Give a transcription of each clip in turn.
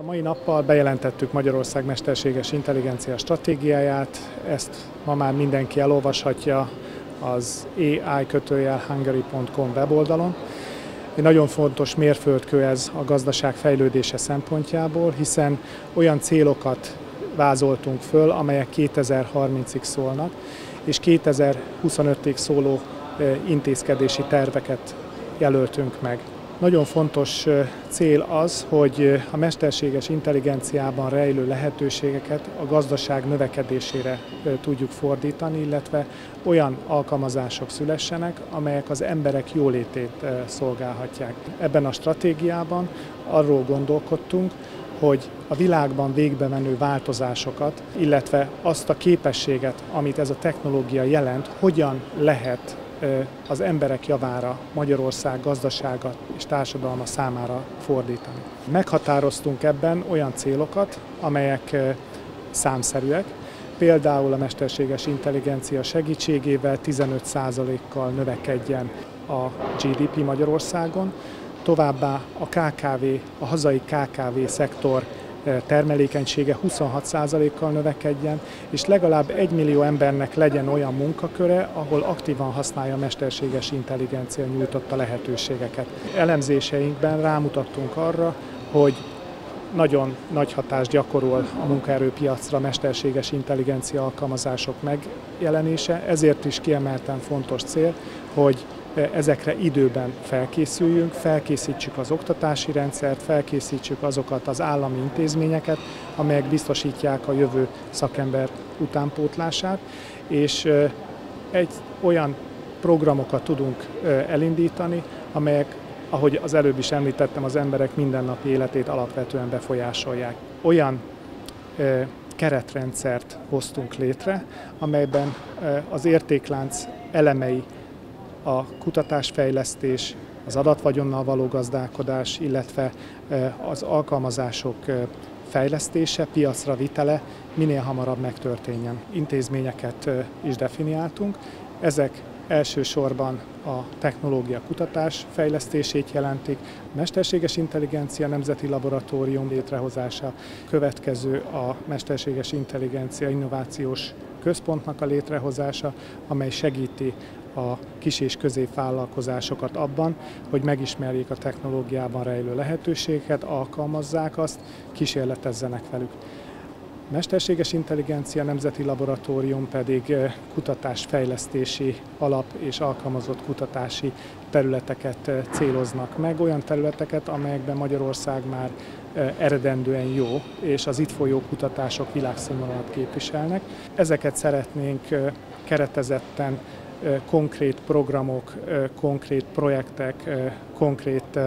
A mai nappal bejelentettük Magyarország mesterséges intelligencia stratégiáját, ezt ma már mindenki elolvashatja az ai-hungary.com weboldalon. Egy nagyon fontos mérföldkő ez a gazdaság fejlődése szempontjából, hiszen olyan célokat vázoltunk föl, amelyek 2030-ig szólnak, és 2025-ig szóló intézkedési terveket jelöltünk meg. Nagyon fontos cél az, hogy a mesterséges intelligenciában rejlő lehetőségeket a gazdaság növekedésére tudjuk fordítani, illetve olyan alkalmazások szülessenek, amelyek az emberek jólétét szolgálhatják. Ebben a stratégiában arról gondolkodtunk, hogy a világban végbemenő változásokat, illetve azt a képességet, amit ez a technológia jelent, hogyan lehet az emberek javára, Magyarország gazdasága és társadalma számára fordítani. Meghatároztunk ebben olyan célokat, amelyek számszerűek, például a mesterséges intelligencia segítségével 15%-kal növekedjen a GDP Magyarországon, továbbá a hazai KKV szektor termelékenysége 26%-kal növekedjen, és legalább 1 millió embernek legyen olyan munkaköre, ahol aktívan használja a mesterséges intelligencia nyújtotta lehetőségeket. Elemzéseinkben rámutattunk arra, hogy nagyon nagy hatást gyakorol a munkaerőpiacra mesterséges intelligencia alkalmazások megjelenése, ezért is kiemelten fontos cél, hogy ezekre időben felkészüljünk, felkészítsük az oktatási rendszert, felkészítsük azokat az állami intézményeket, amelyek biztosítják a jövő szakember utánpótlását, és olyan programokat tudunk elindítani, amelyek, ahogy az előbb is említettem, az emberek mindennapi életét alapvetően befolyásolják. Olyan keretrendszert hoztunk létre, amelyben az értéklánc elemei, a kutatásfejlesztés, az adatvagyonnal való gazdálkodás, illetve az alkalmazások fejlesztése, piacra vitele minél hamarabb megtörténjen. Intézményeket is definiáltunk. Ezek elsősorban a technológia kutatás fejlesztését jelentik, a mesterséges intelligencia nemzeti laboratórium létrehozása, következő a mesterséges intelligencia innovációs központnak a létrehozása, amely segíti a kis- és középvállalkozásokat abban, hogy megismerjék a technológiában rejlő lehetőséget, alkalmazzák azt, kísérletezzenek velük. A mesterséges intelligencia nemzeti laboratórium pedig kutatásfejlesztési alap és alkalmazott kutatási területeket céloznak meg, olyan területeket, amelyekben Magyarország már eredendően jó, és az itt folyó kutatások világszínvonalat képviselnek. Ezeket szeretnénk keretezetten konkrét programok, konkrét projektek, konkrét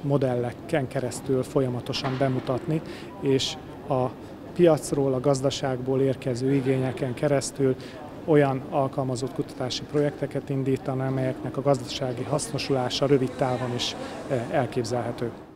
modelleken keresztül folyamatosan bemutatni, és a piacról, a gazdaságból érkező igényeken keresztül olyan alkalmazott kutatási projekteket indítani, amelyeknek a gazdasági hasznosulása rövid távon is elképzelhető.